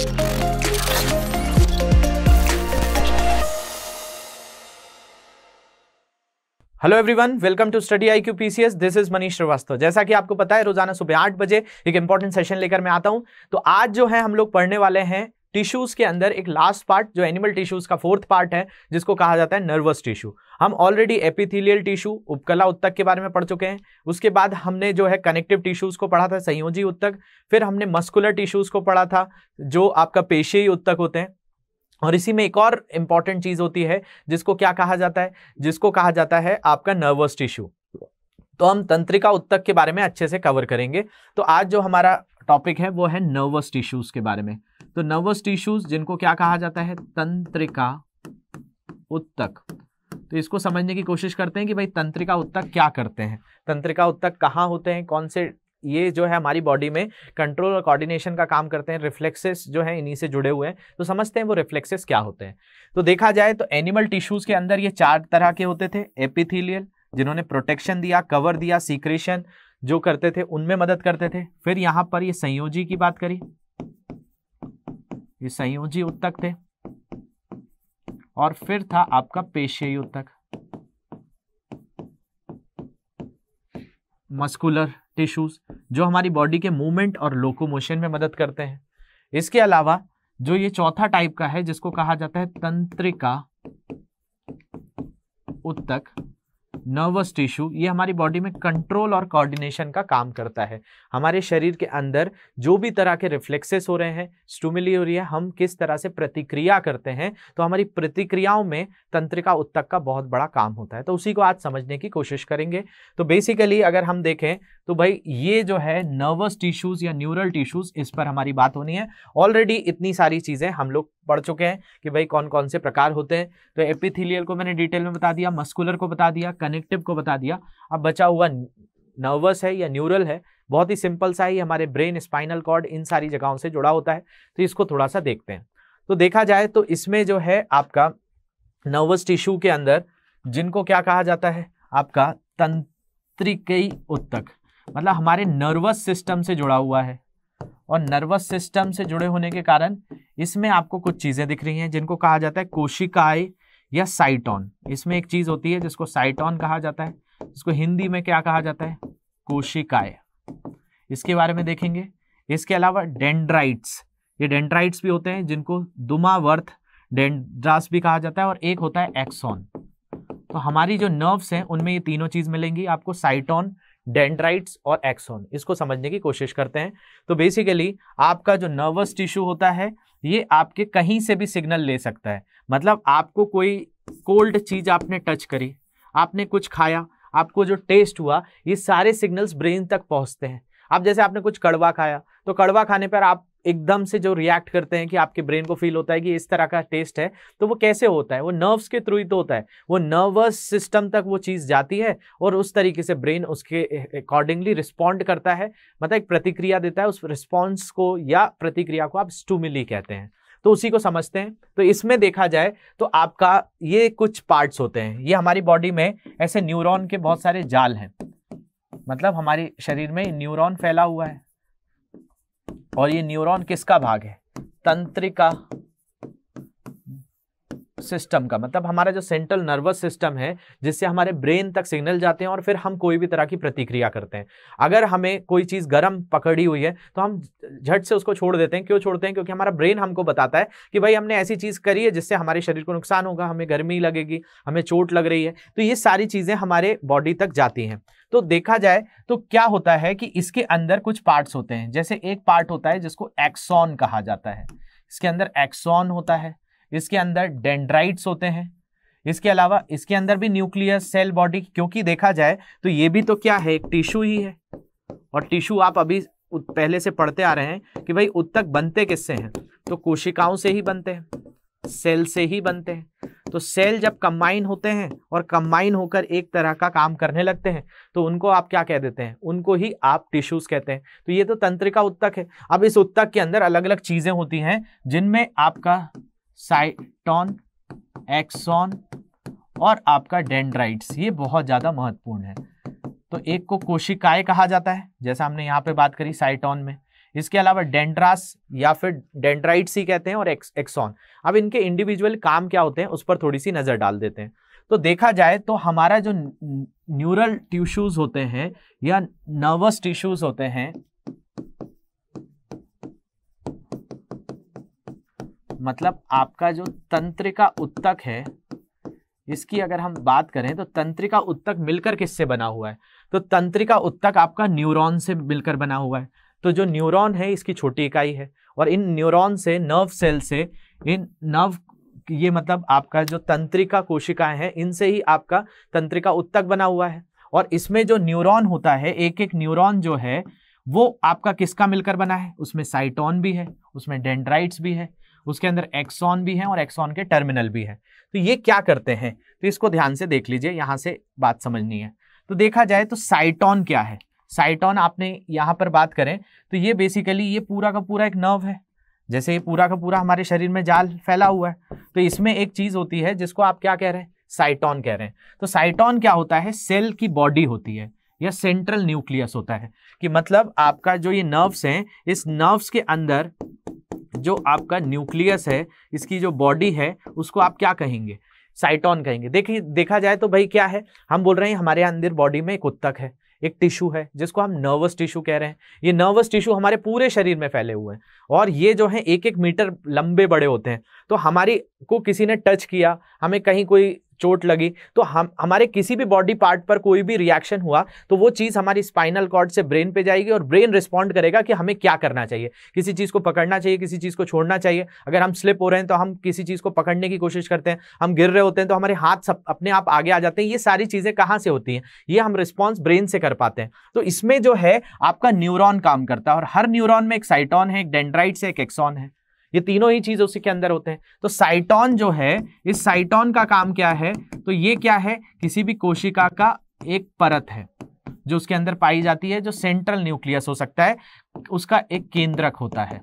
Hello everyone, welcome to study I Q PCS. This is Manish Srivastava. जैसा कि आपको पता है, रोजाना सुबह 8 बजे एक इंपॉर्टेंट सेशन लेकर मैं आता हूं। तो आज जो है हम लोग पढ़ने वाले हैं टिश्यूज के अंदर एक लास्ट पार्ट, जो एनिमल टिश्यूज का 4th पार्ट है, जिसको कहा जाता है नर्वस टिश्यू। हम ऑलरेडी एपिथेलियल टिश्यू, उपकला उत्तक के बारे में पढ़ चुके हैं। उसके बाद हमने जो है कनेक्टिव टिश्यूज को पढ़ा था, संयोजी उत्तक। फिर हमने मस्कुलर टिश्यूज को पढ़ा था, जो आपका पेशीय उत्तक होते हैं। और इसी में एक और इम्पॉर्टेंट चीज़ होती है, जिसको क्या कहा जाता है, जिसको कहा जाता है आपका नर्वस टिश्यू। तो हम तंत्रिका उत्तक के बारे में अच्छे से कवर करेंगे। तो आज जो हमारा टॉपिक है वो है नर्वस टिश्यूज के बारे में। तो नर्वस टिश्यूज, जिनको क्या कहा जाता है, तंत्रिका उत्तक। तो इसको समझने की कोशिश करते हैं कि भाई तंत्रिका उत्तक क्या करते हैं, तंत्रिका उत्तक कहाँ होते हैं, कौन से ये जो है हमारी बॉडी में कंट्रोल और कोऑर्डिनेशन का काम करते हैं। रिफ्लेक्सेस जो है इन्हीं से जुड़े हुए हैं। तो समझते हैं वो रिफ्लेक्सेस क्या होते हैं। तो देखा जाए तो एनिमल टिश्यूज के अंदर ये 4 तरह के होते थे। एपिथेलियल, जिन्होंने प्रोटेक्शन दिया, कवर दिया, सीक्रेशन जो करते थे उनमें मदद करते थे। फिर यहाँ पर ये संयोजी की बात करी, ये संयोजी उत्तक थे। और फिर था आपका पेशीय उत्तक, मस्कुलर टिश्यूज, जो हमारी बॉडी के मूवमेंट और लोकोमोशन में मदद करते हैं। इसके अलावा जो ये 4था टाइप का है, जिसको कहा जाता है तंत्रिका उत्तक नर्वस टिश्यू, ये हमारी बॉडी में कंट्रोल और कोऑर्डिनेशन का काम करता है। हमारे शरीर के अंदर जो भी तरह के रिफ्लेक्सेस हो रहे हैं, स्टिमुली हो रही है, हम किस तरह से प्रतिक्रिया करते हैं, तो हमारी प्रतिक्रियाओं में तंत्रिका उत्तक का बहुत बड़ा काम होता है। तो उसी को आज समझने की कोशिश करेंगे। तो बेसिकली अगर हम देखें तो भाई ये जो है नर्वस टिश्यूज या न्यूरल टिश्यूज, इस पर हमारी बात होनी है। ऑलरेडी इतनी सारी चीज़ें हम लोग पढ़ चुके हैं कि भाई कौन कौन से प्रकार होते हैं। तो एपिथेलियल को मैंने डिटेल में बता दिया, मस्कुलर को बता दिया, कनेक्टिव को बता दिया। अब बचा हुआ नर्वस है या न्यूरल है, बहुत ही सिंपल सा है। ये हमारे ब्रेन, स्पाइनल कॉर्ड, इन सारी जगहों से जुड़ा होता है। तो इसको थोड़ा सा देखते हैं। तो देखा जाए तो इसमें जो है आपका नर्वस टिश्यू के अंदर, जिनको क्या कहा जाता है, आपका तंत्रिकी उत्तक, मतलब हमारे नर्वस सिस्टम से जुड़ा हुआ है। और नर्वस सिस्टम से जुड़े होने के कारण इसमें आपको कुछ चीज़ें दिख रही हैं, जिनको कहा जाता है कोशिकाएं या साइटॉन। इसमें एक चीज़ होती है जिसको साइटॉन कहा जाता है, जिसको हिंदी में क्या कहा जाता है, कोशिकाएं। इसके बारे में देखेंगे। इसके अलावा डेंड्राइट्स, ये डेंड्राइट्स भी होते हैं, जिनको दुमावर्थ डेंड्रास भी कहा जाता है। और एक होता है एक्सॉन। तो हमारी जो नर्व्स हैं उनमें ये तीनों चीज़ मिलेंगी आपको, साइटॉन, डेंड्राइट्स और एक्सॉन। इसको समझने की कोशिश करते हैं। तो बेसिकली आपका जो नर्वस टिश्यू होता है, ये आपके कहीं से भी सिग्नल ले सकता है। मतलब आपको कोई कोल्ड चीज़ आपने टच करी, आपने कुछ खाया, आपको जो टेस्ट हुआ, ये सारे सिग्नल्स ब्रेन तक पहुंचते हैं। आप जैसे आपने कुछ कड़वा खाया, तो कड़वा खाने पर आप एकदम से जो रिएक्ट करते हैं कि आपके ब्रेन को फील होता है कि इस तरह का टेस्ट है, तो वो कैसे होता है, वो नर्व्स के थ्रू ही तो होता है। वो नर्वस सिस्टम तक वो चीज़ जाती है और उस तरीके से ब्रेन उसके अकॉर्डिंगली रिस्पॉन्ड करता है, मतलब एक प्रतिक्रिया देता है। उस रिस्पॉन्स को या प्रतिक्रिया को आप स्टिमुली कहते हैं। तो उसी को समझते हैं। तो इसमें देखा जाए तो आपका ये कुछ पार्ट्स होते हैं। ये हमारी बॉडी में ऐसे न्यूरॉन के बहुत सारे जाल हैं, मतलब हमारे शरीर में न्यूरॉन फैला हुआ है। और ये न्यूरॉन किसका भाग है, तंत्रिका सिस्टम का, मतलब हमारा जो सेंट्रल नर्वस सिस्टम है, जिससे हमारे ब्रेन तक सिग्नल जाते हैं और फिर हम कोई भी तरह की प्रतिक्रिया करते हैं। अगर हमें कोई चीज़ गर्म पकड़ी हुई है तो हम झट से उसको छोड़ देते हैं। क्यों छोड़ते हैं, क्योंकि हमारा ब्रेन हमको बताता है कि भाई हमने ऐसी चीज़ करी है जिससे हमारे शरीर को नुकसान होगा, हमें गर्मी लगेगी, हमें चोट लग रही है। तो ये सारी चीज़ें हमारे बॉडी तक जाती हैं। तो देखा जाए तो क्या होता है कि इसके अंदर कुछ पार्ट्स होते हैं। जैसे एक पार्ट होता है जिसको एक्सॉन कहा जाता है, इसके अंदर एक्सॉन होता है। इसके अंदर डेंड्राइट्स होते हैं। इसके अलावा इसके अंदर भी न्यूक्लियस, सेल, बॉडी, क्योंकि देखा जाए तो ये भी तो क्या है, एक टिश्यू ही है। और टिश्यू आप अभी पहले से पढ़ते आ रहे हैं कि भाई उत्तक बनते किससे हैं, तो कोशिकाओं से ही बनते हैं, सेल से ही बनते हैं। तो सेल जब कंबाइन होते हैं और कंबाइन होकर एक तरह का काम करने लगते हैं, तो उनको आप क्या कह देते हैं, उनको ही आप टिश्यूज कहते हैं। तो ये तो तंत्रिका उत्तक है। अब इस उत्तक के अंदर अलग अलग चीज़ें होती हैं, जिनमें आपका साइटॉन, एक्सॉन और आपका डेंड्राइट्स, ये बहुत ज़्यादा महत्वपूर्ण है। तो एक को कोशिकाएं कहा जाता है, जैसा हमने यहाँ पे बात करी साइटॉन में। इसके अलावा डेंड्रास या फिर डेंड्राइट्स ही कहते हैं और एक्सॉन। अब इनके इंडिविजुअल काम क्या होते हैं उस पर थोड़ी सी नज़र डाल देते हैं। तो देखा जाए तो हमारा जो न्यूरल टिश्यूज होते हैं या नर्वस टिश्यूज होते हैं, मतलब आपका जो तंत्रिका उत्तक है, इसकी अगर हम बात करें तो तंत्रिका उत्तक मिलकर किससे बना हुआ है? तो तंत्रिका उत्तक आपका न्यूरॉन से मिलकर बना हुआ है। तो जो न्यूरॉन है इसकी छोटी इकाई है और इन न्यूरॉन से, नर्व सेल से, इन नर्व ये मतलब आपका जो तंत्रिका कोशिकाएं हैं इनसे ही आपका तंत्रिका उत्तक बना हुआ है। और इसमें जो न्यूरॉन होता है, एक एक न्यूरॉन जो है वो आपका किसका मिलकर बना है? उसमें साइटोन भी है, उसमें डेंड्राइट्स भी है, उसके अंदर एक्सॉन भी है और एक्सॉन के टर्मिनल भी है। तो ये क्या करते हैं, तो इसको ध्यान से देख लीजिए, यहाँ से बात समझनी है। तो देखा जाए तो साइटोन क्या है? साइटोन आपने यहाँ पर बात करें तो ये बेसिकली ये पूरा का पूरा एक नर्व है, जैसे ये पूरा का पूरा हमारे शरीर में जाल फैला हुआ है। तो इसमें एक चीज़ होती है जिसको आप क्या कह रहे हैं? साइटोन कह रहे हैं। तो साइटोन क्या होता है? सेल की बॉडी होती है या सेंट्रल न्यूक्लियस होता है, कि मतलब आपका जो ये नर्व्स हैं, इस नर्व्स के अंदर जो आपका न्यूक्लियस है, इसकी जो बॉडी है, उसको आप क्या कहेंगे? साइटोन कहेंगे। देखिए देखा जाए तो भाई क्या है, हम बोल रहे हैं हमारे अंदर बॉडी में एक उत्तक है, एक टिश्यू है जिसको हम नर्वस टिश्यू कह रहे हैं। ये नर्वस टिश्यू हमारे पूरे शरीर में फैले हुए हैं और ये जो है 1-1 मीटर लंबे बड़े होते हैं। तो हमारी को किसी ने टच किया, हमें कहीं कोई चोट लगी, तो हम हमारे किसी भी बॉडी पार्ट पर कोई भी रिएक्शन हुआ तो वो चीज़ हमारी स्पाइनल कॉर्ड से ब्रेन पे जाएगी और ब्रेन रिस्पॉन्ड करेगा कि हमें क्या करना चाहिए, किसी चीज़ को पकड़ना चाहिए, किसी चीज़ को छोड़ना चाहिए। अगर हम स्लिप हो रहे हैं तो हम किसी चीज़ को पकड़ने की कोशिश करते हैं, हम गिर रहे होते हैं तो हमारे हाथ सब अपने आप आगे आ जाते हैं। ये सारी चीज़ें कहाँ से होती हैं? ये हम रिस्पॉन्स ब्रेन से कर पाते हैं। तो इसमें जो है आपका न्यूरॉन काम करता है और हर न्यूरॉन में एक साइटोन है, एक डेंड्राइट्स है, एक एक्सॉन है, ये तीनों ही चीज उसके अंदर होते हैं। तो साइटोन जो है, इस साइटोन का काम क्या है? तो ये क्या है, किसी भी कोशिका का एक परत है जो उसके अंदर पाई जाती है, जो सेंट्रल न्यूक्लियस हो सकता है, उसका एक केंद्रक होता है।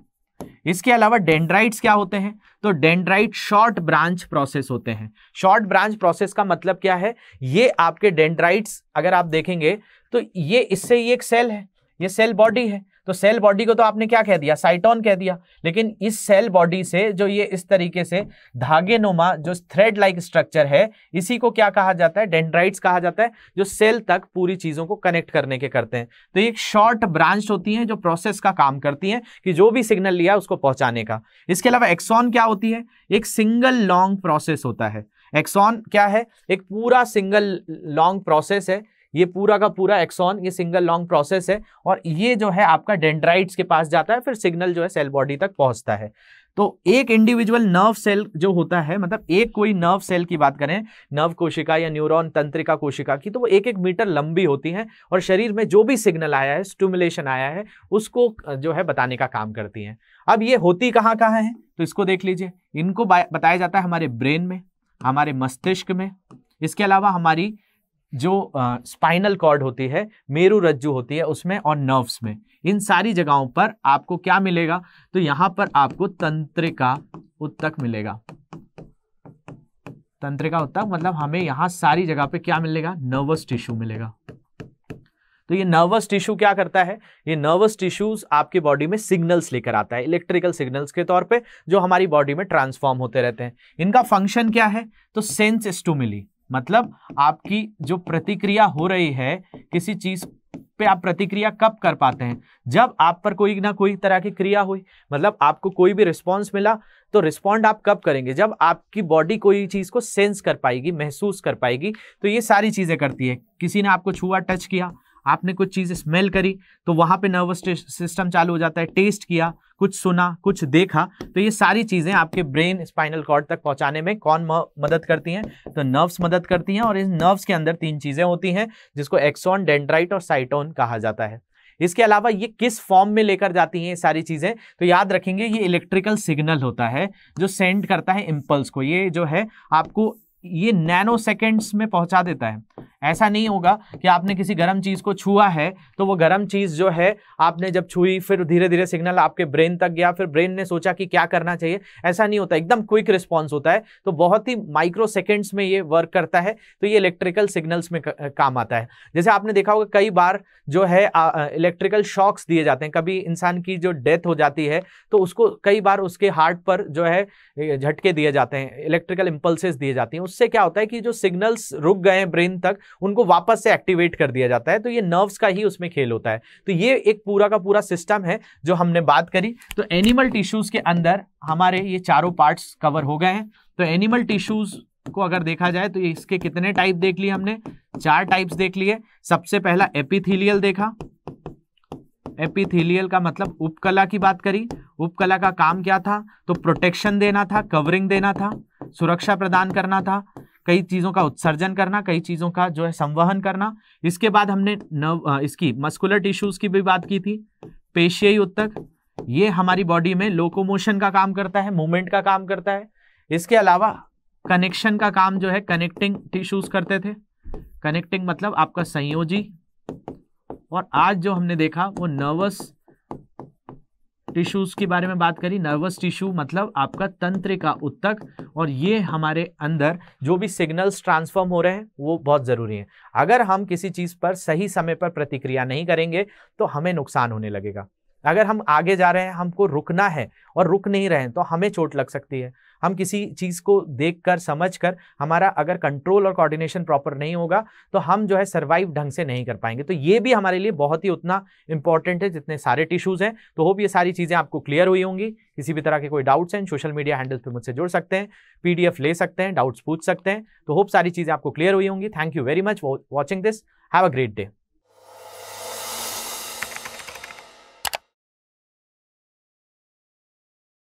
इसके अलावा डेंड्राइट्स क्या होते हैं? तो डेंड्राइट शॉर्ट ब्रांच प्रोसेस होते हैं। शॉर्ट ब्रांच प्रोसेस का मतलब क्या है, ये आपके डेंड्राइट्स अगर आप देखेंगे तो ये इससे ये एक सेल है, ये सेल बॉडी है। तो सेल बॉडी को तो आपने क्या कह दिया? साइटोन कह दिया। लेकिन इस सेल बॉडी से जो ये इस तरीके से धागे नुमा जो थ्रेड लाइक स्ट्रक्चर है, इसी को क्या कहा जाता है? डेंड्राइट्स कहा जाता है, जो सेल तक पूरी चीज़ों को कनेक्ट करने के करते हैं। तो ये एक शॉर्ट ब्रांच होती हैं जो प्रोसेस का काम करती हैं कि जो भी सिग्नल लिया उसको पहुँचाने का। इसके अलावा एक्सॉन क्या होती है? एक सिंगल लॉन्ग प्रोसेस होता है। एक्सॉन क्या है? एक पूरा सिंगल लॉन्ग प्रोसेस है, ये पूरा का पूरा एक्सॉन ये सिंगल लॉन्ग प्रोसेस है और ये जो है आपका डेंड्राइट्स के पास जाता है, फिर सिग्नल जो है सेल बॉडी तक पहुंचता है। तो एक इंडिविजुअल नर्व सेल जो होता है, मतलब एक कोई नर्व सेल की बात करें, नर्व कोशिका या न्यूरॉन तंत्रिका कोशिका की, तो वो 1-1 मीटर लंबी होती है और शरीर में जो भी सिग्नल आया है, स्टिमुलेशन आया है, उसको जो है बताने का काम करती हैं। अब ये होती कहाँ कहाँ है तो इसको देख लीजिए। इनको बताया जाता है हमारे ब्रेन में, हमारे मस्तिष्क में, इसके अलावा हमारी जो स्पाइनल कॉर्ड होती है, मेरू रज्जु होती है उसमें, और नर्व्स में। इन सारी जगहों पर आपको क्या मिलेगा? तो यहाँ पर आपको तंत्रिका उत्तक मिलेगा। तंत्रिका उत्तक मतलब हमें यहाँ सारी जगह पे क्या मिलेगा? नर्वस टिश्यू मिलेगा। तो ये नर्वस टिश्यू क्या करता है? ये नर्वस टिश्यूज आपकी बॉडी में सिग्नल्स लेकर आता है, इलेक्ट्रिकल सिग्नल्स के तौर पे जो हमारी बॉडी में ट्रांसफॉर्म होते रहते हैं। इनका फंक्शन क्या है? तो सेंस स्टिमुली, मतलब आपकी जो प्रतिक्रिया हो रही है, किसी चीज़ पे आप प्रतिक्रिया कब कर पाते हैं? जब आप पर कोई ना कोई तरह की क्रिया हुई, मतलब आपको कोई भी रिस्पॉन्स मिला, तो रिस्पॉन्ड आप कब करेंगे? जब आपकी बॉडी कोई चीज़ को सेंस कर पाएगी, महसूस कर पाएगी। तो ये सारी चीज़ें करती है। किसी ने आपको छुआ, टच किया, आपने कुछ चीज़ स्मेल करी तो वहाँ पे नर्वस सिस्टम चालू हो जाता है। टेस्ट किया, कुछ सुना, कुछ देखा, तो ये सारी चीज़ें आपके ब्रेन स्पाइनल कॉर्ड तक पहुँचाने में कौन मदद करती हैं? तो नर्व्स मदद करती हैं। और इन नर्व्स के अंदर 3 चीज़ें होती हैं जिसको एक्सॉन, डेंड्राइट और साइटोन कहा जाता है। इसके अलावा ये किस फॉर्म में लेकर जाती हैं ये सारी चीज़ें? तो याद रखेंगे ये इलेक्ट्रिकल सिग्नल होता है जो सेंड करता है इम्पल्स को। ये जो है आपको ये नैनो सेकेंड्स में पहुंचा देता है। ऐसा नहीं होगा कि आपने किसी गर्म चीज़ को छुआ है तो वो गर्म चीज़ जो है आपने जब छुई फिर धीरे धीरे सिग्नल आपके ब्रेन तक गया, फिर ब्रेन ने सोचा कि क्या करना चाहिए, ऐसा नहीं होता, एकदम क्विक रिस्पॉन्स होता है। तो बहुत ही माइक्रो सेकेंड्स में ये वर्क करता है। तो ये इलेक्ट्रिकल सिग्नल्स में काम आता है। जैसे आपने देखा होगा कई बार जो है इलेक्ट्रिकल शॉक्स दिए जाते हैं, कभी इंसान की जो डेथ हो जाती है तो उसको कई बार उसके हार्ट पर जो है झटके दिए जाते हैं, इलेक्ट्रिकल इंपल्सेस दिए जाते हैं। उससे क्या होता है कि जो सिग्नल्स रुक गए हैं ब्रेन तक उनको वापस से एक्टिवेट कर दिया जाता है। तो ये नर्व्स का ही उसमें खेल होता है। तो ये एक पूरा का पूरा सिस्टम है जो हमने बात करी। तो एनिमल टिश्यूज के अंदर हमारे ये चारों पार्ट्स कवर हो गए हैं। तो एनिमल टिश्यूज को अगर देखा जाए तो इसके कितने टाइप देख लिए हमने, चार टाइप्स देख लिए। सबसे पहला एपिथेलियल देखा। एपिथेलियल का मतलब उपकला की बात करी। उपकला का काम क्या था, तो प्रोटेक्शन देना था, कवरिंग देना था, सुरक्षा प्रदान करना था, कई चीज़ों का उत्सर्जन करना, कई चीज़ों का जो है संवहन करना। इसके बाद हमने इसकी मस्कुलर टिश्यूज़ की भी बात की थी। पेशीय उत्तक, ये हमारी बॉडी में लोकोमोशन का काम करता है, मूवमेंट का काम करता है। इसके अलावा कनेक्शन का काम जो है कनेक्टिंग टिश्यूज़ करते थे। कनेक्टिंग मतलब आपका संयोजी। और आज जो हमने देखा वो नर्वस टिश्यूज के बारे में बात करी। नर्वस टिश्यू मतलब आपका तंत्र का उत्तक, और ये हमारे अंदर जो भी सिग्नल्स ट्रांसफॉर्म हो रहे हैं वो बहुत ज़रूरी है। अगर हम किसी चीज़ पर सही समय पर प्रतिक्रिया नहीं करेंगे तो हमें नुकसान होने लगेगा। अगर हम आगे जा रहे हैं, हमको रुकना है और रुक नहीं रहे हैं तो हमें चोट लग सकती है। हम किसी चीज़ को देखकर समझकर हमारा अगर कंट्रोल और कोऑर्डिनेशन प्रॉपर नहीं होगा तो हम जो है सर्वाइव ढंग से नहीं कर पाएंगे। तो ये भी हमारे लिए बहुत ही उतना इंपॉर्टेंट है जितने सारे टिश्यूज़ हैं। तो होप ये सारी चीज़ें आपको क्लियर हुई होंगी। किसी भी तरह के कोई डाउट्स हैं सोशल मीडिया हैंडल्स पर मुझसे जुड़ सकते हैं, PDF ले सकते हैं, डाउट्स पूछ सकते हैं। तो होप सारी चीज़ें आपको क्लियर हुई होंगी। Thank you very much for watching this. Have a great day.